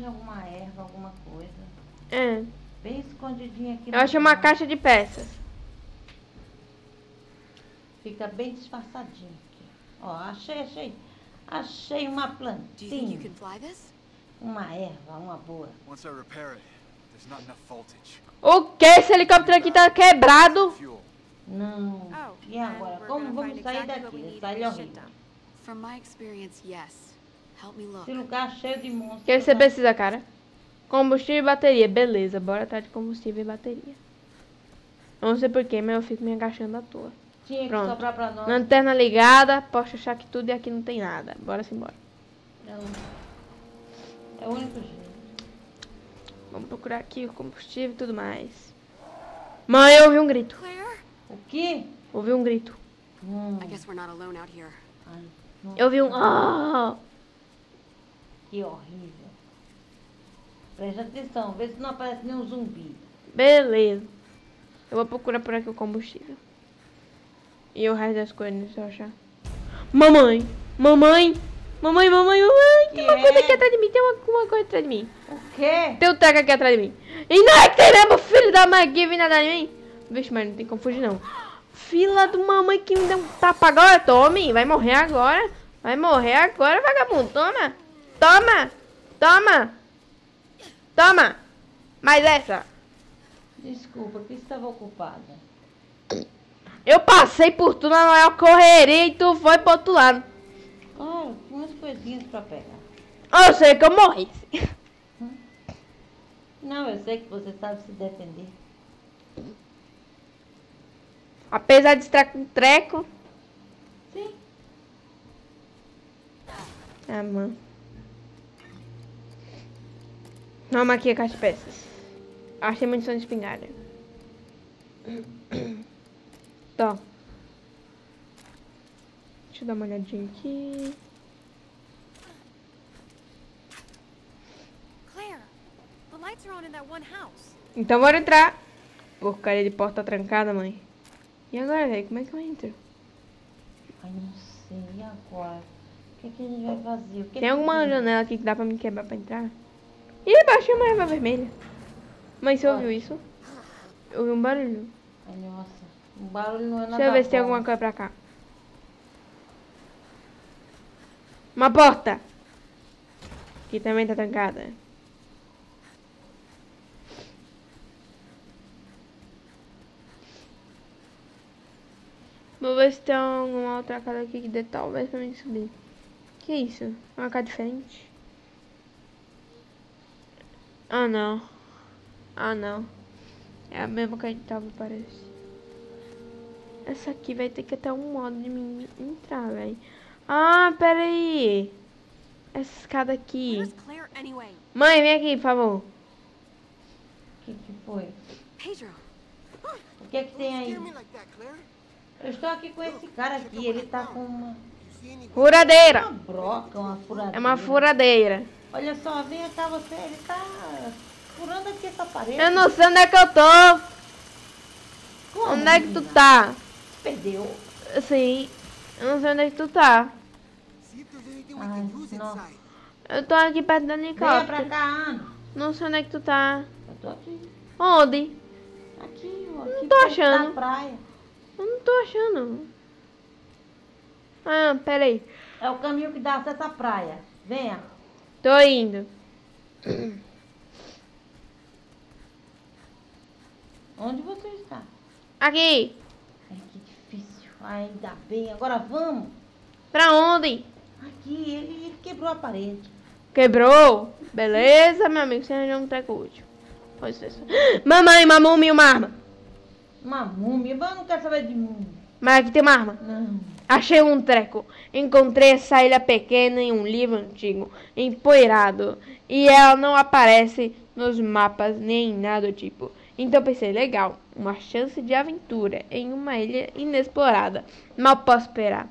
em alguma erva, alguma coisa. É. Bem escondidinha aqui. Eu achei uma caixa de peças. Fica bem disfarçadinho aqui. Ó, achei. Achei uma plantinha. Uma erva, uma boa. O que? Esse helicóptero aqui tá quebrado? Não. E agora? Como vamos sair daqui? Sai horrível. Esse lugar cheio de monstros. O que você precisa, cara? Combustível e bateria. Beleza, bora atrás de combustível e bateria. Não sei porquê, mas eu fico me agachando à toa. Tinha que sobrar pra nós. Lanterna ligada. Posso achar que tudo e aqui não tem nada. Bora simbora. É o único jeito. Vamos procurar aqui o combustível e tudo mais. Mãe, eu ouvi um grito. O quê? Ouvi um grito. Eu ouvi um... Oh! Que horrível. Preste atenção, vê se não aparece nenhum zumbi. Beleza. Eu vou procurar por aqui o combustível. E o resto das coisas, se eu achar. Mamãe! Mamãe! Mamãe, mamãe, mamãe! Tem uma coisa aqui atrás de mim, tem uma coisa atrás de mim. O quê? Tem um treco aqui atrás de mim. E não é que teremos filho da Maggie vindo atrás de mim? Vixe, mas não tem como fugir, não. Fila do mamãe que me deu um tapa agora. Tome, vai morrer agora. Vai morrer agora, vagabundo. Toma, toma, toma. Toma! Mais essa! Desculpa, que estava ocupada. Eu passei por tudo na maior correria e tu foi pro outro lado. Claro, tinha umas coisinhas pra pegar. Eu sei que eu morri. Não, eu sei que você sabe se defender. Apesar de estar com treco. Sim. Ah, mano. Toma aqui a caixa de peças. Achei munição de espingarda. Tá. Deixa eu dar uma olhadinha aqui. Então bora entrar. Porcaria de porta trancada, mãe. E agora, velho? Como é que eu entro? Ai, não sei. E agora? O que a gente vai fazer? Tem alguma janela aqui que dá pra me quebrar pra entrar? Ih, baixei uma erva vermelha. Mãe, você ouviu isso? Eu ouvi um barulho. Ai, nossa. Um barulho não é nada. Deixa eu ver se tem alguma coisa pra cá. Uma porta. Que também tá trancada. Vou ver se tem alguma outra casa aqui que dê talvez pra mim subir. Que isso? Uma casa diferente? Ah, não. Ah, não. É a mesma que a gente tava, parece. Essa aqui vai ter que ter um modo de mim entrar, velho. Ah, peraí. Essa escada aqui. Mãe, vem aqui, por favor. O que foi? O que é que tem aí? Eu estou aqui com esse cara aqui. Ele tá com uma... Furadeira. Uma broca, uma furadeira. É uma furadeira. Olha só, vem cá você, ele tá furando aqui essa parede. Eu não sei onde é que eu tô. Como, onde é que tu tá? Perdeu. Sim, eu não sei onde é que tu tá. Ai, nossa. Eu tô aqui perto do helicóptero. Vem pra cá, Ana. Não sei onde é que tu tá. Eu tô aqui. Onde? Aqui, ó. Não tô achando. Na praia. Eu não tô achando. Ah, peraí. É o caminho que dá acesso à praia. Venha. Tô indo. Onde você está? Aqui. Ai, que difícil. Ainda bem. Agora vamos. Pra onde? Aqui. Ele quebrou a parede. Quebrou? Beleza, meu amigo. Você arranjou um treco útil. Pois é. Mamãe, uma múmia, uma arma. Uma múmia? Eu não quero saber de múmia. Mas aqui tem uma arma. Não. Achei um treco. Encontrei essa ilha pequena em um livro antigo, empoeirado. E ela não aparece nos mapas nem em nada do tipo. Então pensei, legal, uma chance de aventura em uma ilha inexplorada. Mal posso esperar.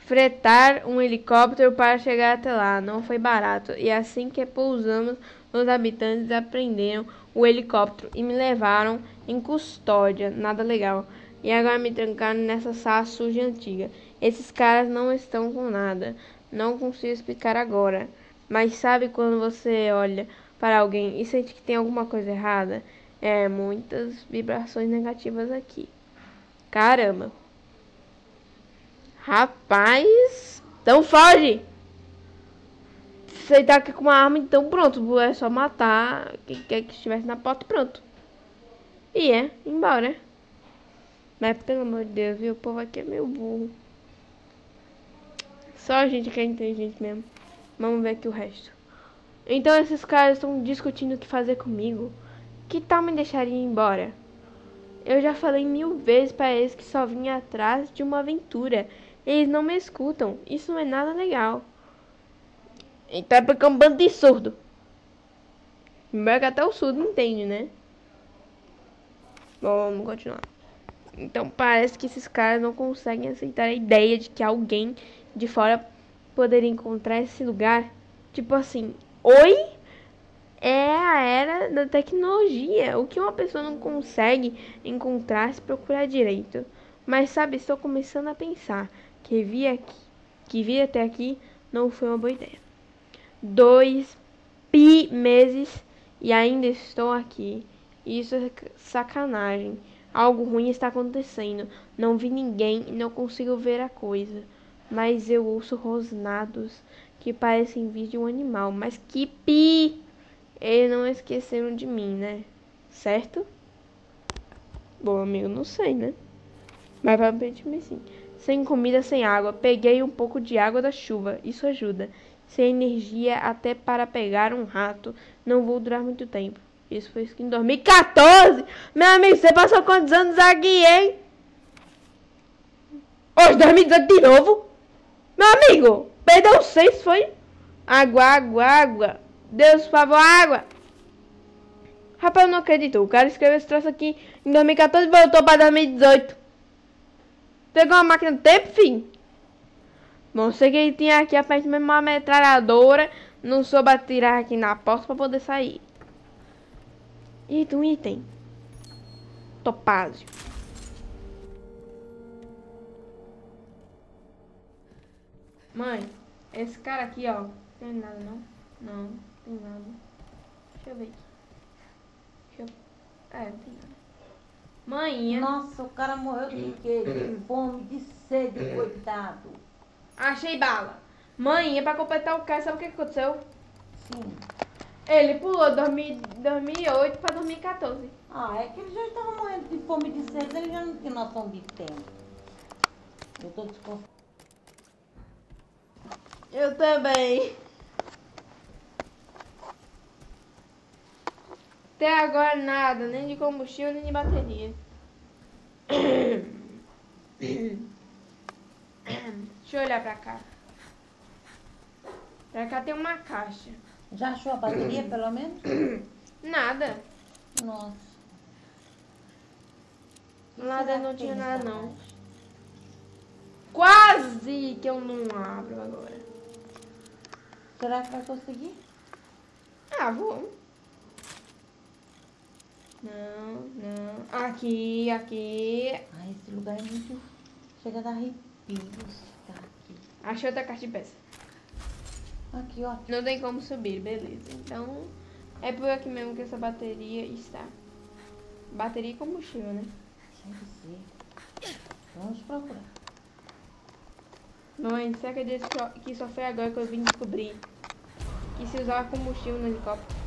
Fretar um helicóptero para chegar até lá não foi barato. E assim que pousamos, os habitantes apreenderam o helicóptero e me levaram em custódia. Nada legal. E agora me trancaram nessa sala suja antiga. Esses caras não estão com nada. Não consigo explicar agora. Mas sabe quando você olha para alguém e sente que tem alguma coisa errada? É, muitas vibrações negativas aqui. Caramba. Rapaz. Então foge. Se você tá aqui com uma arma, então pronto. É só matar quem quer que estivesse na porta e pronto. E é, embora. Mas pelo amor de Deus, viu? O povo aqui é meio burro. Só a gente que é inteligente mesmo. Vamos ver aqui o resto. Então esses caras estão discutindo o que fazer comigo. Que tal me deixarem ir embora? Eu já falei 1000 vezes para eles que só vinha atrás de uma aventura. Eles não me escutam. Isso não é nada legal. Então é porque é um bando de surdo. Embora que até o surdo entende, né? Bom, vamos continuar. Então parece que esses caras não conseguem aceitar a ideia de que alguém de fora poderia encontrar esse lugar. Tipo assim, oi? É a era da tecnologia. O que uma pessoa não consegue encontrar se procurar direito. Mas sabe, estou começando a pensar que vir até aqui não foi uma boa ideia. 2 meses e ainda estou aqui. Isso é sacanagem. Algo ruim está acontecendo. Não vi ninguém e não consigo ver a coisa. Mas eu ouço rosnados que parecem vir de um animal. Mas que pi! Eles não esqueceram de mim, né? Certo? Bom, amigo, não sei, né? Mas vai me sim. Sem comida, sem água. Peguei um pouco de água da chuva. Isso ajuda. Sem energia até para pegar um rato. Não vou durar muito tempo. Isso foi isso que em 2014! Meu amigo, você passou quantos anos aqui, hein? Hoje, 2018 de novo? Meu amigo, perdeu 6, foi? Água, água, água. Deus, por favor, água. Rapaz, eu não acredito. O cara escreveu esse troço aqui em 2014 e voltou pra 2018. Pegou uma máquina do tempo, fim. Bom, sei que ele tinha aqui aparentemente uma metralhadora. Não soube atirar aqui na porta pra poder sair. E um item. Topázio. Mãe, esse cara aqui, ó. Tem nada, não? Não. Não tem nada. Deixa eu ver aqui. É, não tem nada. Mãe. Nossa, o cara morreu de quê? De fome, de sede, coitado. Achei bala. Mãe, pra completar o caso, sabe o que aconteceu? Sim. Ele pulou de 2008 pra 2014. Ah, é que ele já estava morrendo de fome, de sede, ele já não tinha noção de tempo. Eu tô desconfiado. Eu também. Até agora nada, nem de combustível, nem de bateria. Deixa eu olhar pra cá. Pra cá tem uma caixa. Já achou a bateria, pelo menos? Nada. Nossa. Lá dentro não tinha nada, não. Quase que eu não abro agora. Será que vai conseguir? Ah, vou. Não, não. Aqui, aqui. Ai, esse lugar é muito... Chega a dar arrepio. Tá aqui. Achei outra caixa de peça. Aqui, ó. Não tem como subir, beleza. Então, é por aqui mesmo que essa bateria está. Bateria e combustível, né? Deve ser. Vamos procurar. Mãe, você acredita que só foi agora que eu vim descobrir que se usava combustível no helicóptero?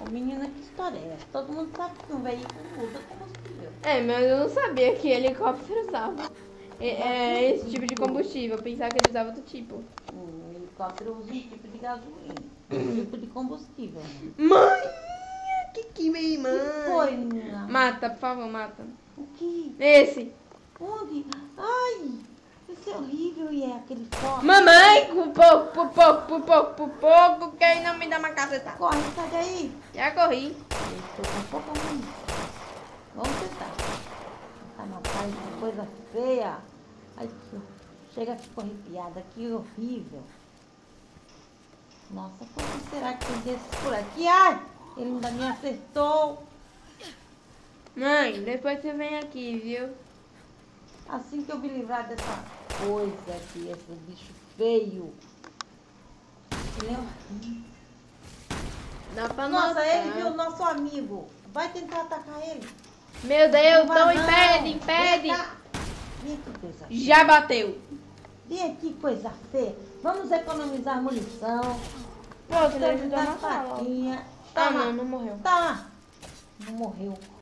Ô, menina, que história é essa? Todo mundo sabe que um veículo muda combustível. É, mas eu não sabia que helicóptero usava esse tipo de combustível. Eu pensava que ele usava outro tipo. O helicóptero usa um tipo de gasolina, um tipo de combustível. Mãe, que minha irmã? Que foi, menina? Mata, por favor, mata. O que? Esse. Onde? Ai, isso é horrível e é aquele foco. Mamãe, por pouco, porque aí não me dá uma caceta. Corre, sai daí. Já corri. Estou com pouca mania. Vamos tentar. Tá na paz, uma coisa feia. Ai, chega, ficou arrepiada. Que horrível. Nossa, como será que tem desses por aqui? Ai, ele ainda me acertou. Mãe, depois você vem aqui, viu? Assim que eu me livrar dessa coisa aqui, esse bicho feio. Entendeu? Dá pra nossa, notar. Ele viu o nosso amigo. Vai tentar atacar ele. Meu Deus, não, impede, impede. Vem aqui, coisa feia. Já bateu. Vem aqui, coisa feia. Vamos economizar munição. Pô, ele ajudou a matar. Tá, não morreu. Tá. Não morreu.